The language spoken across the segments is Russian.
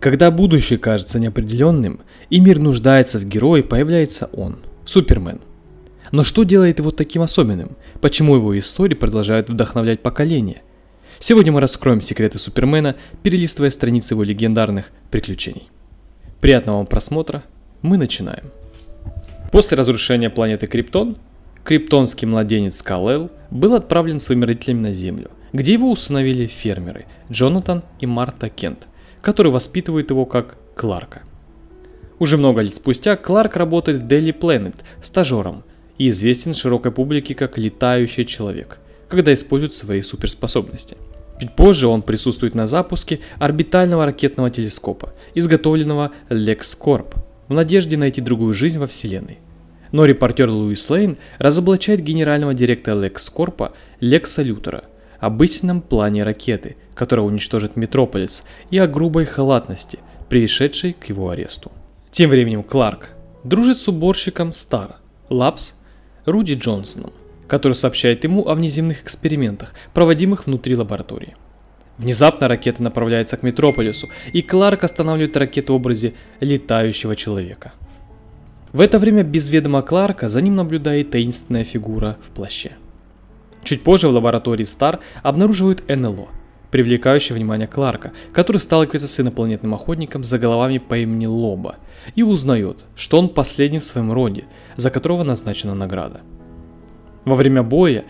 Когда будущее кажется неопределенным, и мир нуждается в герое, появляется он, Супермен. Но что делает его таким особенным? Почему его истории продолжают вдохновлять поколения? Сегодня мы раскроем секреты Супермена, перелистывая страницы его легендарных приключений. Приятного вам просмотра, мы начинаем. После разрушения планеты Криптон, криптонский младенец Кал-Эл был отправлен своими родителями на Землю, где его усыновили фермеры Джонатан и Марта Кент, которые воспитывают его как Кларка. Уже много лет спустя Кларк работает в Daily Planet стажером и известен широкой публике как летающий человек, когда использует свои суперспособности. Чуть позже он присутствует на запуске орбитального ракетного телескопа, изготовленного LexCorp, в надежде найти другую жизнь во Вселенной. Но репортер Луис Лейн разоблачает генерального директора LexCorp Лекса Лютера о быстром плане ракеты, которая уничтожит Метрополис, и о грубой халатности, приведшей к его аресту. Тем временем Кларк дружит с уборщиком Star Labs Руди Джонсоном, который сообщает ему о внеземных экспериментах, проводимых внутри лаборатории. Внезапно ракета направляется к Метрополису, и Кларк останавливает ракету в образе летающего человека. В это время без ведома Кларка за ним наблюдает таинственная фигура в плаще. Чуть позже в лаборатории Star обнаруживают НЛО, привлекающее внимание Кларка, который сталкивается с инопланетным охотником за головами по имени Лобо и узнает, что он последний в своем роде, за которого назначена награда. Во время боя,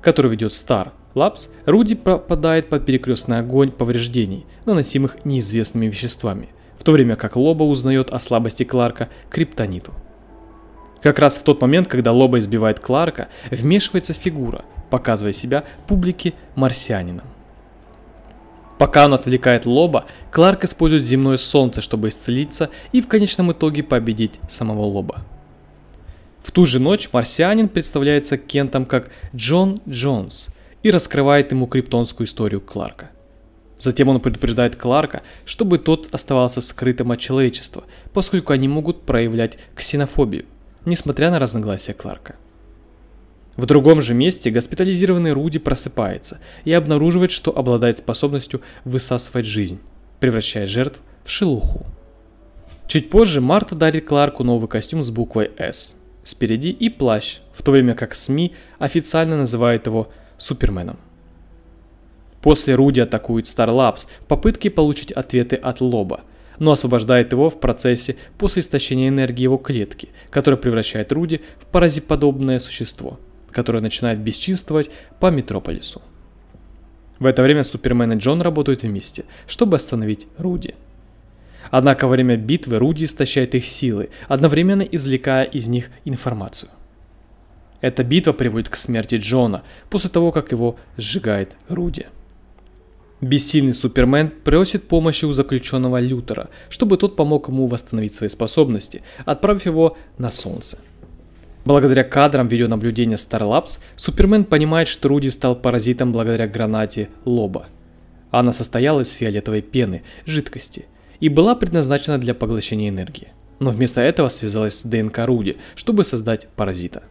который ведет Star Labs, Руди попадает под перекрестный огонь повреждений, наносимых неизвестными веществами, в то время как Лобо узнает о слабости Кларка к криптониту. Как раз в тот момент, когда Лобо избивает Кларка, вмешивается фигура, показывая себя публике марсианином. Пока он отвлекает Лобо, Кларк использует земное солнце, чтобы исцелиться и в конечном итоге победить самого Лобо. В ту же ночь марсианин представляется Кентом как Джон Джонс и раскрывает ему криптонскую историю Кларка. Затем он предупреждает Кларка, чтобы тот оставался скрытым от человечества, поскольку они могут проявлять ксенофобию, несмотря на разногласия Кларка. В другом же месте госпитализированный Руди просыпается и обнаруживает, что обладает способностью высасывать жизнь, превращая жертв в шелуху. Чуть позже Марта дарит Кларку новый костюм с буквой «С» спереди и плащ, в то время как СМИ официально называют его Суперменом. После Руди атакует Star Labs в попытке получить ответы от Лобо, но освобождает его в процессе после истощения энергии его клетки, которая превращает Руди в паразитоподобное существо, которая начинает бесчинствовать по Метрополису. В это время Супермен и Джон работают вместе, чтобы остановить Руди. Однако во время битвы Руди истощает их силы, одновременно извлекая из них информацию. Эта битва приводит к смерти Джона после того, как его сжигает Руди. Бессильный Супермен просит помощи у заключенного Лютера, чтобы тот помог ему восстановить свои способности, отправив его на Солнце. Благодаря кадрам видеонаблюдения Star Labs, Супермен понимает, что Руди стал паразитом благодаря гранате Лобо. Она состояла из фиолетовой пены, жидкости, и была предназначена для поглощения энергии. Но вместо этого связалась с ДНК Руди, чтобы создать паразита.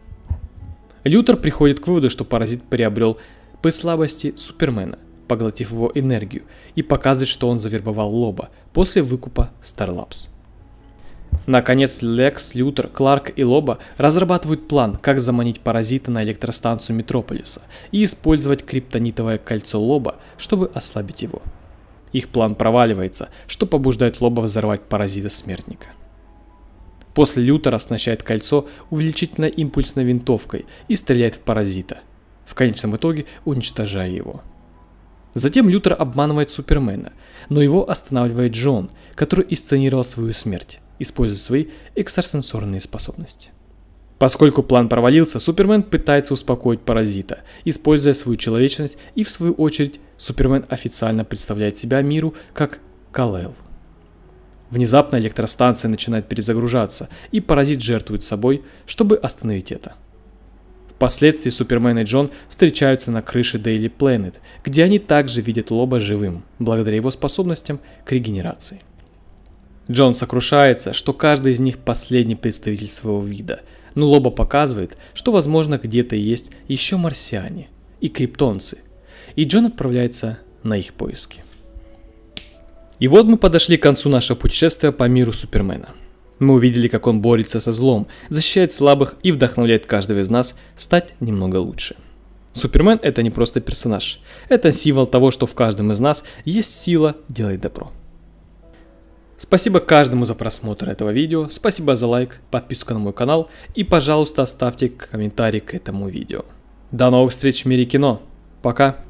Лютер приходит к выводу, что паразит приобрел по слабости Супермена, поглотив его энергию, и показывает, что он завербовал Лобо после выкупа Star Labs. Наконец, Лекс, Лютер, Кларк и Лобо разрабатывают план, как заманить паразита на электростанцию Метрополиса и использовать криптонитовое кольцо Лобо, чтобы ослабить его. Их план проваливается, что побуждает Лобо взорвать паразита-смертника. После Лютер оснащает кольцо увеличительно-импульсной винтовкой и стреляет в паразита, в конечном итоге уничтожая его. Затем Лютер обманывает Супермена, но его останавливает Джон, который исценировал свою смерть, используя свои экстрасенсорные способности. Поскольку план провалился, Супермен пытается успокоить паразита, используя свою человечность, и в свою очередь Супермен официально представляет себя миру как Кал-Эл. Внезапно электростанция начинает перезагружаться, и паразит жертвует собой, чтобы остановить это. Впоследствии Супермен и Джон встречаются на крыше Daily Planet, где они также видят Лобо живым, благодаря его способностям к регенерации. Джон сокрушается, что каждый из них последний представитель своего вида, но Лобо показывает, что, возможно, где-то есть еще марсиане и криптонцы, и Джон отправляется на их поиски. И вот мы подошли к концу нашего путешествия по миру Супермена. Мы увидели, как он борется со злом, защищает слабых и вдохновляет каждого из нас стать немного лучше. Супермен — это не просто персонаж, это символ того, что в каждом из нас есть сила делать добро. Спасибо каждому за просмотр этого видео, спасибо за лайк, подписку на мой канал и, пожалуйста, оставьте комментарий к этому видео. До новых встреч в мире кино, пока!